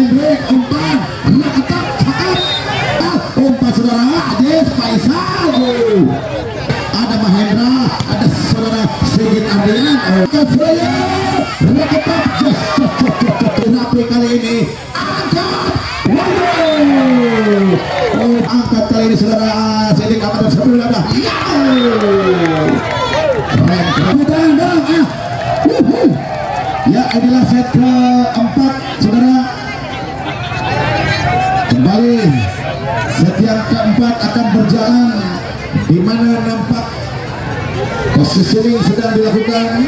umpan saudara Ajis Faisal, ada Mahendra, ada saudara Sigit Ardian, ada Fajar, Rega tapi kali ini angkat kali ini saudara Sigit Ardian sebelum ada ya adalah set keempat saudara. Kembali set yang keempat akan berjalan di mana nampak posisi sedang dilakukan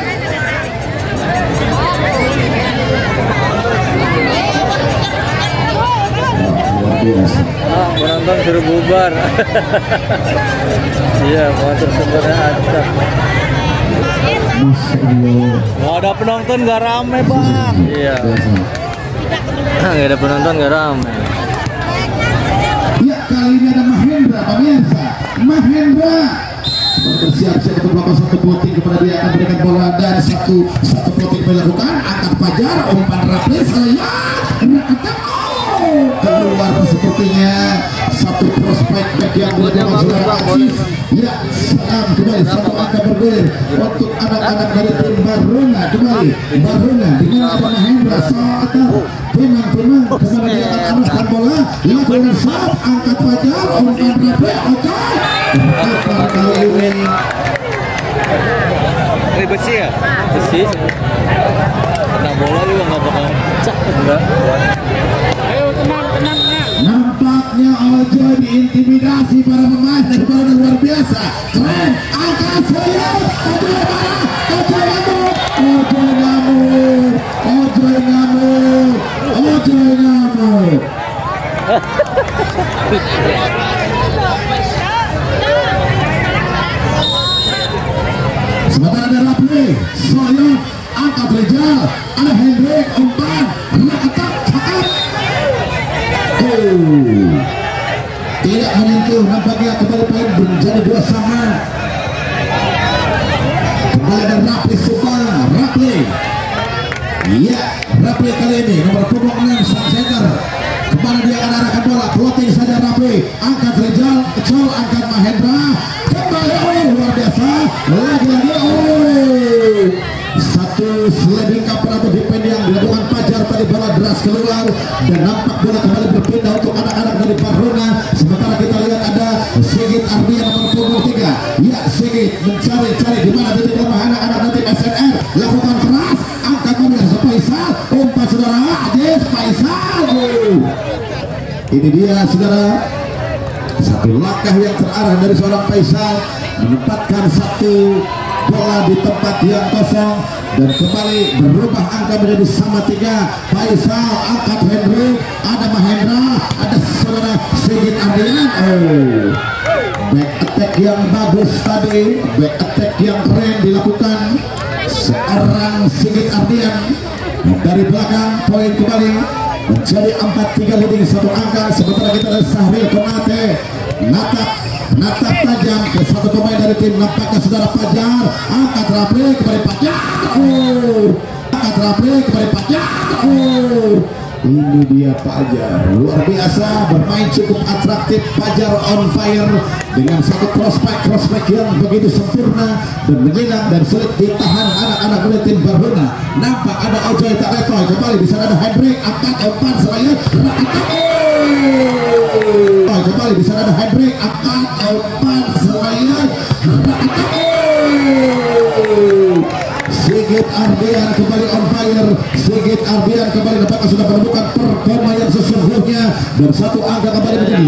penonton suruh bubar. Iya, motor sebenarnya acak. Nggak ada penonton nggak rame bang. Iya. Nggak ada penonton nggak rame. Iya, kali ini ada Mahendra pemirsa. Mahendra bersiap-siap untuk melakukan satu poting kepada dia akan berikan bola dan satu poting dilakukan angkat Fajar umpan Rafi saya keluar sepertinya satu prospek yang berjalan sudah aktif ya kembali satu angka bergulir untuk anak-anak dari tim Baruna kembali Baruna di mana Pak Hendra saat timang-timang kembali dia akan arahkan bola lakukan saat angkat Fajar umpan Rafi Ojoy lebar kali ini ini besi ya? Besi kena bola juga nggak bakal cak enggak nampaknya Ojoy diintimidasi para pemain dan pemain luar biasa keren angkat saya Ojoy ngamuk sementara ada Rafi saya angkat Rizal ada Hendrik umpan tidak menyentuh nampaknya kembali poin menjadi dua sama kembali ada Rafi Sukar Rafi iya Rafi kali ini nomor punggung 6 sang center kembali dia akan arahkan bola floating saja Rafi angkat Rizal kecil angkat Mahendra kembali luar biasa lagi satu sliding kapal atau depend yang dilakukan Fajar tadi bola deras keluar dan nampak bola kembali berpindah untuk anak-anak dari Baruna sementara kita lihat ada Sigit Ardian nomor punggung 3 ya Sigit mencari-cari di mana titik lemah anak-anak dari SNR lakukan keras angkat kemudian Faisal umpan saudara Ajis Faisal ini dia saudara satu langkah yang terarah dari seorang Faisal menempatkan satu bola di tempat yang kosong dan kembali berubah angka menjadi sama 3 Faisal angkat Henry ada Mahendra ada saudara Sigit Ardian back attack yang bagus tadi back attack yang keren dilakukan seorang Sigit Ardian dari belakang poin kembali menjadi 4-3 leading satu angka sementara kita ada Syahrul Konate natap tajam ke satu pemain dari tim nampaknya saudara Fajar angkat Rafi kepada Fajar ini dia Fajar luar biasa bermain cukup atraktif Fajar on fire dengan satu prospek yang begitu sempurna dan menyelam dan sulit ditahan anak-anak oleh tim Baruna nampak ada Ojoy tak lekoi kembali di sana ada Hendrik angkat umpan seraya kembali di sana ada Hendrik angkat umpan seraya Sigit Ardian kembali on fire Sigit Ardian kembali nampaknya sudah menemukan performa yang sesungguhnya dan satu angka kembali menjadi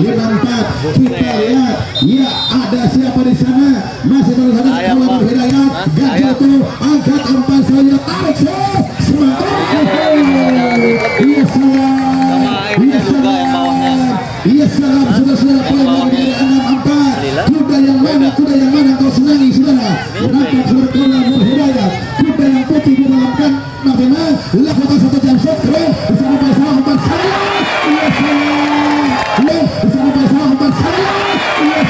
5-4 kita lihat ya ada siapa di sana masih terlihat keluar Hidayat ganjil itu angkat umpan seraya tarik semangat iya salam sudah poin dari 6-4 kuda yang mana kau senangi saudara nampak sudah keluar Hidayat kuda yang putih di dalam kan bagaimana lakukan satu jam shot keren di sana Faisal umpan saya iya salam di sana Faisal umpan saya iya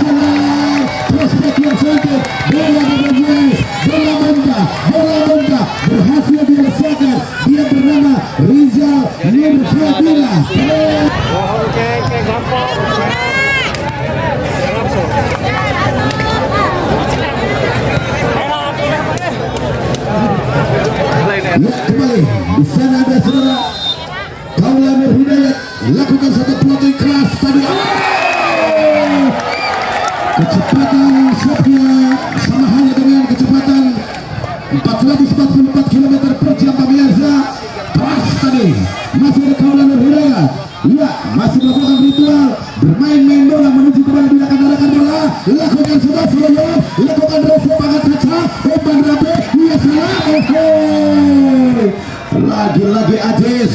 salam terus bagian center bola menjadi bola mentah berhasil Ya, kembali di sana ada saudara Kaulah Nurhidayat, lakukan satu plotting keras tadi. Kecepatan Sofia sama halnya dengan kecepatan 444 km per jam pemirsa. Keras tadi, masih ada Kaulah Nurhidayat. Ya, masih melakukan ritual bermain-main bola menuju kepada tindakan arahkan bola. Lakukan sudah Suryo, lakukan robo pangat kaca, umpan rapi, dia salah. Lagi-lagi Ajis,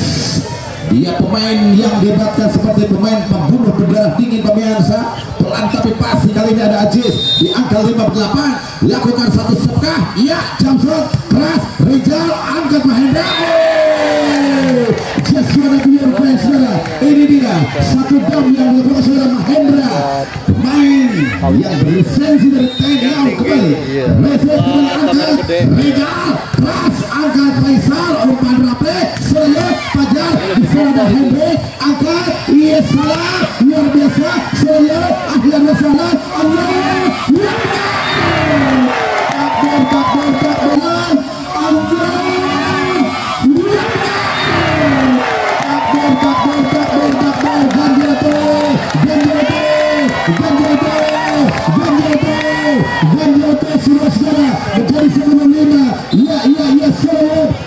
dia pemain yang dibatkan seperti pemain pembunuh berdarah dingin pemirsa. Pelan tapi pasti kali ini ada Ajis di angka 58. Lakukan satu sepkah, ya jam shot keras, Rizal angkat Mahendra. Ini dia satu dam yang dilakukan saudara Mahendra, pemain yang berlisensi dari TNI AU. Kembali Reza kembali angkat Rega, keras angkat Faisal, umpan rapi Syahrul Fajar di sana. Mahendra angkat, iya salah, luar biasa Syahrul, akhirnya salah. Allah takbir, takbir, takbir.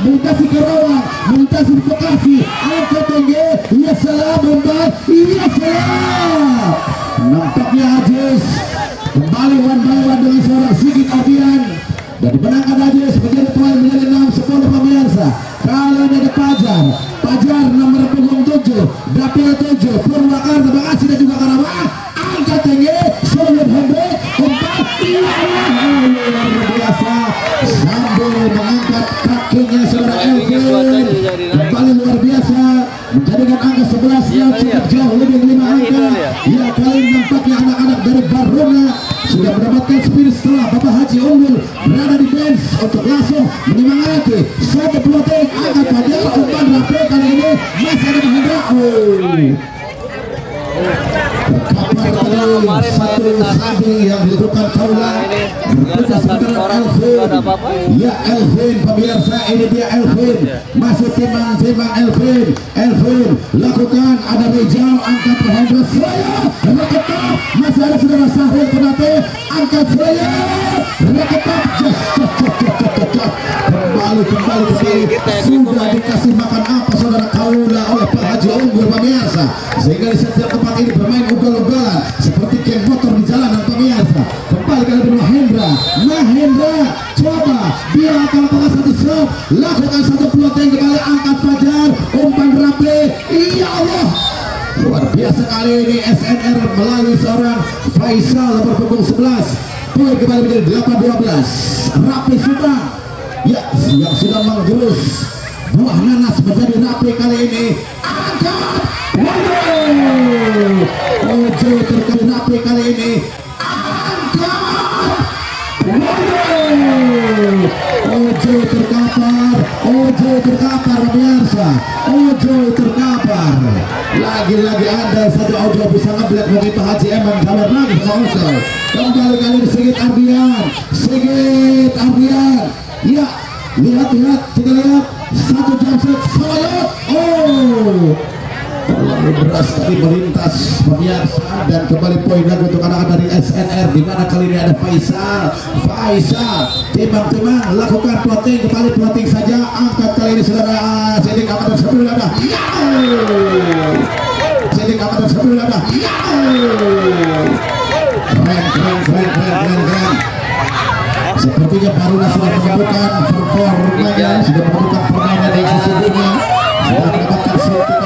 Melintasi Karawang, melintasi Bekasi, angka tinggi, iya salah, bombat, iya salah. Nampaknya Ajis kembali one by one dengan seorang Sigit Ardian dan dimenangkan Ajis menjadi poin menjadi 6-10 pemirsa. Kalau ada Fajar, Fajar nomor punggung 7, dapil 7, Purwakarta, Bekasi dan juga Karawang, angka tinggi, Syahrul Hendro, kompak, iya luar biasa, sambil mengangkat kakinya saudara Elvin, kembali luar biasa, menjadikan angka 11 yang cukup jauh lebih 5 angka. Ya, kali nampaknya anak-anak dari Baruna sudah mendapatkan spirit setelah Bapak Haji Unggul berada di bench untuk langsung menyemangati satu pelotek angkat Fajar, umpan rapi kali ini masih ada Mahendra. Satu samping yang dilakukan Kaulah berbeda sementara Elvin. Ya Elvin pemirsa, ini dia Elvin, masih timang-timang Elvin. Elvin lakukan, ada Rizal angkat Mahendra Suraya, reketap masih ada saudara Syahrul penate angkat Suraya, reketap kembali sudah dikasih makan apa saudara Kaulah oleh Pak Haji Unggul pemirsa, sehingga di setiap tempat ini bermain ugal-ugalan seperti geng motor di jalanan pemirsa. Kembali kepada Mahendra, Mahendra coba dia akan lakukan satu serve, lakukan satu plotting kembali angkat Fajar, umpan rapi, iya Allah luar biasa kali ini SNR melalui seorang Faisal nomor punggung 11, poin kembali menjadi 8-12. Rapi sudah, ya yang sudah menggerus buah nanas menjadi rapi kali ini angkat Ojoy, terkena rapi kali ini angkat Ojoy, terkapar Ojoy, terkapar pemirsa, Ojoy terkapar. Lagi-lagi ada satu Ojoy bisa ngeblek bagi Pak Haji Eman kabar lagi sama Ojoy. Kembali kali ini Sigit Ardian, Sigit Ardian. Ya, lihat, kita lihat satu jam set solo. Terlalu beras tadi melintas pemirsa, dan kembali poin lagi untuk anak-anak dari SNR, di mana kali ini ada Faisal timang-timang lakukan plotting, kembali plotting saja, angkat kali ini saudara Sigit Ardian sebelum ada. Sigit Ardian sebelum ada. Keren. Sepertinya Baruna sudah melakukan performanya, sudah melakukan permainan yang sesungguhnya, sudah mendapatkan suntikan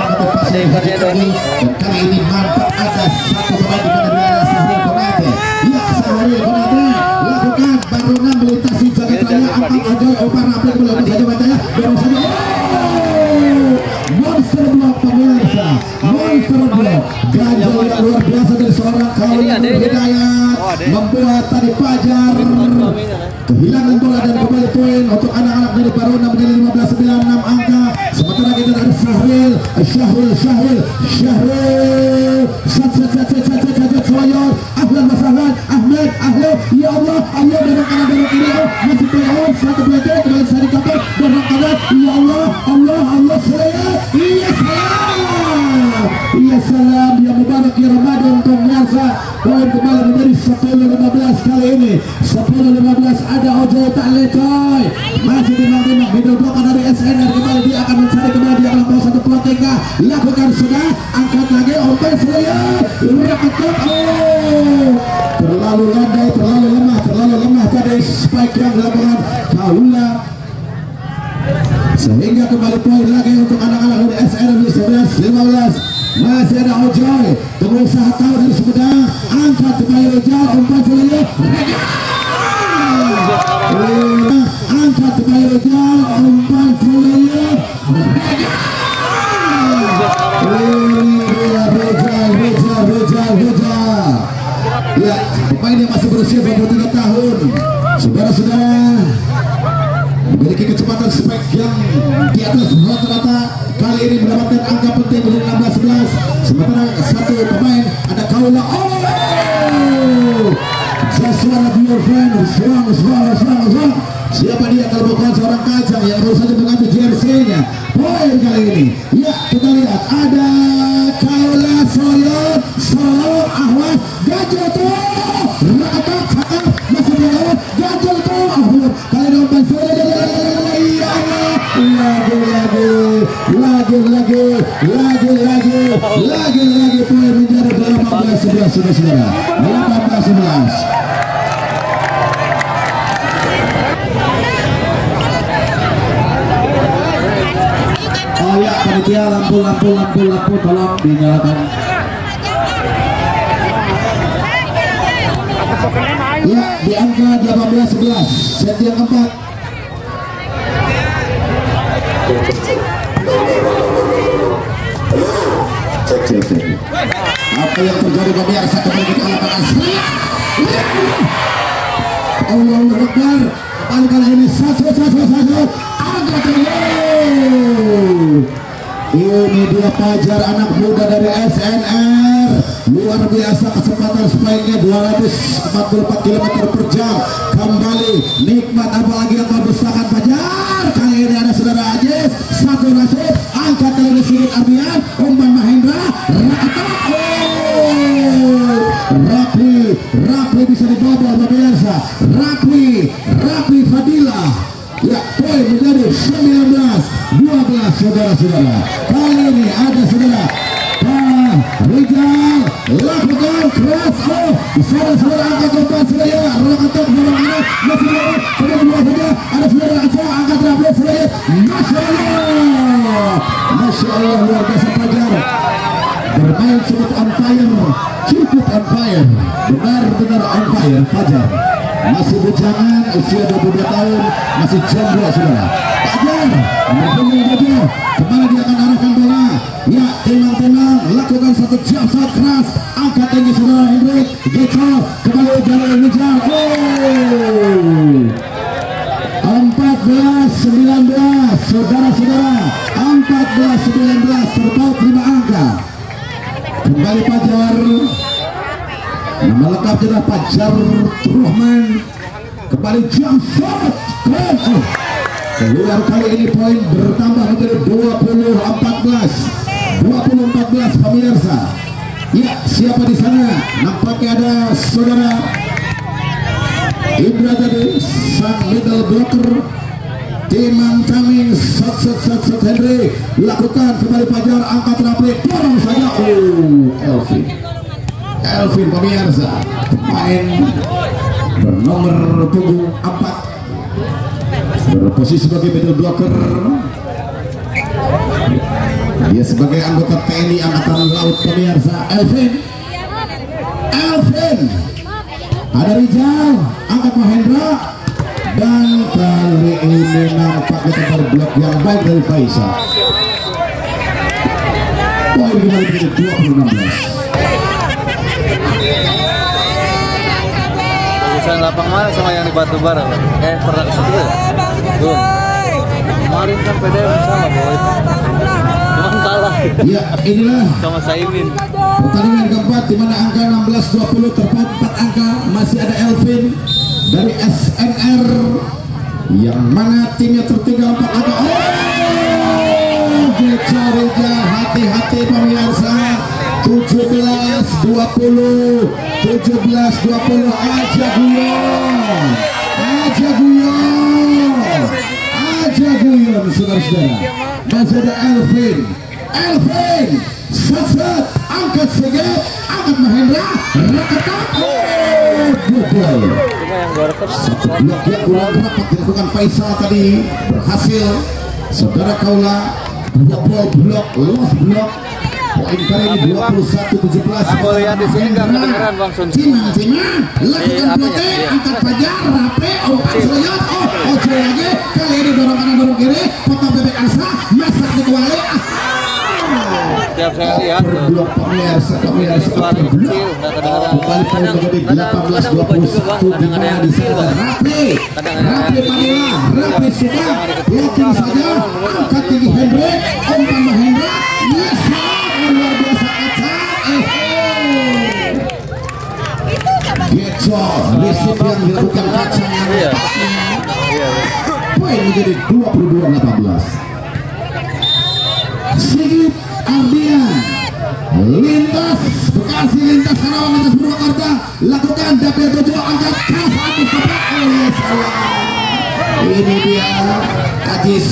motivasi dari kami. Dan kali ini mantap ada satu pemain di mana dia Syahrul Konate. Ya Syahrul Konate lakukan, Baruna melintasi jagat raya, angkat Ojoy, umpan rapi kembali saja bacanya, baru saja. Monster block pemirsa, monster block, ganjal yang luar biasa dari seorang Kaulah Nurhidayat, membuat tadi Fajar kehilangan bola dan kembali poin untuk anak-anak dari Baruna menjadi 15-9, 6 angka. Sementara kita ada Syahrul, sat Soyor, Ahlan Masahan, Ahmed, ya Allah, Allah dari kanan dari kiri, masih poin, satu poin kembali sari kapal, dorong kanan. takleh coy. Masih tembak-tembak didobrakkan dari SNR, kembali dia akan mencari, kembali dia akan bawa satu peluang tiga. Lakukan sudah, angkat lagi, open semuanya. Reketut, oh. Terlalu landai, terlalu lemah dari spike yang dilakukan Kaula. Sehingga kembali poin lagi untuk anak-anak dari SNR di 11-15. Masih ada Ojoy, pengusaha tahu dari Sumedang, angkat kembali Rizal, umpan selanjutnya, Rega! Angkat kembali Rizal, umpan selanjutnya, Rega! Rega! Ya, pemain yang masih berusia 23 tahun, saudara-saudara, memiliki kecepatan spek yang di atas rata-rata. Kali ini mendapatkan angka penting dari 16-11. Sementara satu pemain ada Kaula. Oh, just one of your friends. Swang. Siapa dia kalau bukan seorang kacang yang baru saja mengambil jersey-nya. Poin kali ini. Ya, kita lihat ada Kaula Solo Ahwat Gajah tuh. Rakat sakar masih di awal Gajah tuh. Kali ini umpan lagi poin menjadi 18-11 saudara-saudara. 18-11. Oh ya, panitia lampu tolong dinyalakan. Ya, di angka 18-11 set yang keempat. Apa yang terjadi pemirsa kembali kita lakukan asli. Allahu Akbar. Kali ini satu. Angkat ini dia Fajar, anak muda dari SNR. Luar biasa kesempatan spike-nya 244 km/jam. Kembali nikmat apa lagi yang membesarkan Fajar. Kali ini ada saudara Ajis. Satu nasib. Angkat dari Sigit Ardian. Umpan Mahendra. Rafi bisa dibawa pemirsa. Rafi Fadila. Ya, poin menjadi 19-12 saudara-saudara. Kali ini ada saudara Pak Ridha lakukan cross off. Saudara-saudara angkat umpan Surya. Raketok barang anak masih berada. Kemudian dua saja ada saudara Ajis angkat Rafi Surya. Masya Allah luar biasa Fajar. Bermain cukup on fire, benar-benar on fire Fajar. Masih bujangan, usia 22 tahun, masih jomblo saudara. Fajar, berpengalaman saja, kemana dia akan arahkan bola? Ya, tenang, lakukan satu jam saat keras, angkat tinggi saudara Hendrik, Geco, kembali jalan Rizal. Oh, 14-19, saudara-saudara, 14-19, terpaut 5 angka. Kembali Fajar, nama lengkapnya adalah Fajar Rahman. Kembali jam shot keluar. Kali ini poin bertambah menjadi 20-14 pemirsa. Ya, siapa di sana? Nampaknya ada saudara Ibra tadi, sang middle blocker. Timang kami shot Henry, lakukan kembali Fajar, angkat rapi, dorong saja. Elvin pemirsa, pemain bernomor punggung 4, berposisi sebagai middle blocker. Dia sebagai anggota TNI Angkatan Laut pemirsa. Elvin, ada Rizal, angkat Mahendra. Dan kali ini nampaknya tempat blok yang baik dari Faisal. Poin kembali menjadi 20-16. Urusan lapang mana sama yang di Batubara? Pernah kesitu ya? Tuh, kemarin kan PDM sama boy, cuman kalah. Ya, inilah sama Saimin. Pertandingan keempat dimana angka 16-20 terpaut 4 angka. Masih ada Elvin dari SNR yang mana timnya tertinggal 4 angka. Oh, Gecarija, hati-hati pemirsa. 17-20 aja dia. aja guyon saudara-saudara. Masih ada Elvin sesat, angkat Sigit, angkat Mahendra, reketan bubul. Sebelum dia kurang rapat dilakukan Faisal tadi berhasil saudara kaula. 2 blok, lolos blok. Poin kali ini 21-17. Aku lihat di sini nggak kedengeran Bang Sun. Cina, lakukan bloknya, angkat Fajar, Rafi, Ojoy lagi, kali ini dorong kanan dorong kiri, potong bebek angsa, masak di kuali. Setiap saya lihat blok pemirsa, blok kembali poin menjadi 18-21 di mana di sana. Rafi Manila, Rafi Subang, blocking saja, angkat tinggi handbrake, umpan Mahendra, luar biasa yang dilakukan poin menjadi 22-18. Sigit Ardian lintas Bekasi, lintas Karawang, lintas Purwakarta, lakukan double dojo, angkat keras Adis, ini dia Ajis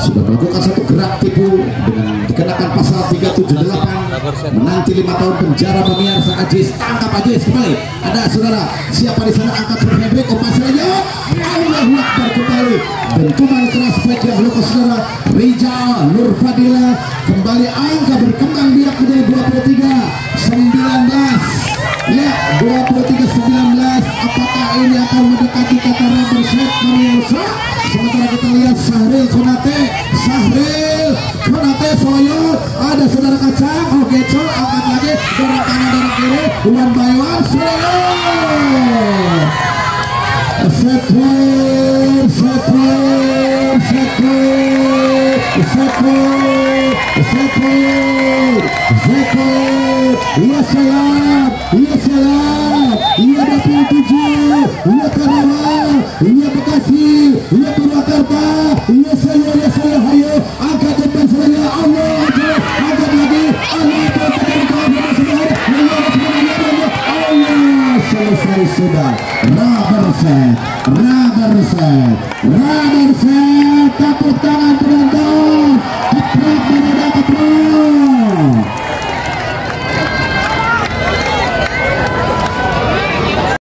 sudah melakukan satu gerak tipu dengan dikenakan pasal 378, menanti 5 tahun penjara pemirsa. Ajis, tangkap Ajis kembali. Ada saudara siapa di sana, angkat berhendrik, opas saja. Allahu Akbar, kembali bentukan keras baik yang luka saudara Rizal, Nurfadila kembali, angka berkembang biak menjadi 23-19. Ya, 23-19. Apakah ini akan mendekati tataran berset pemirsa? Sementara kita lihat Syahrul Konate Soyo, ada saudara kacang, kecol, angkat lagi, dorong kanan dorong kiri, one by one, Soyo. Iya 27, iya Karawang, iya Bekasi, iya Purwakarta, iya saya, hayo, angkat depan saya, Allah, angkat lagi, Allah, selesai sudah.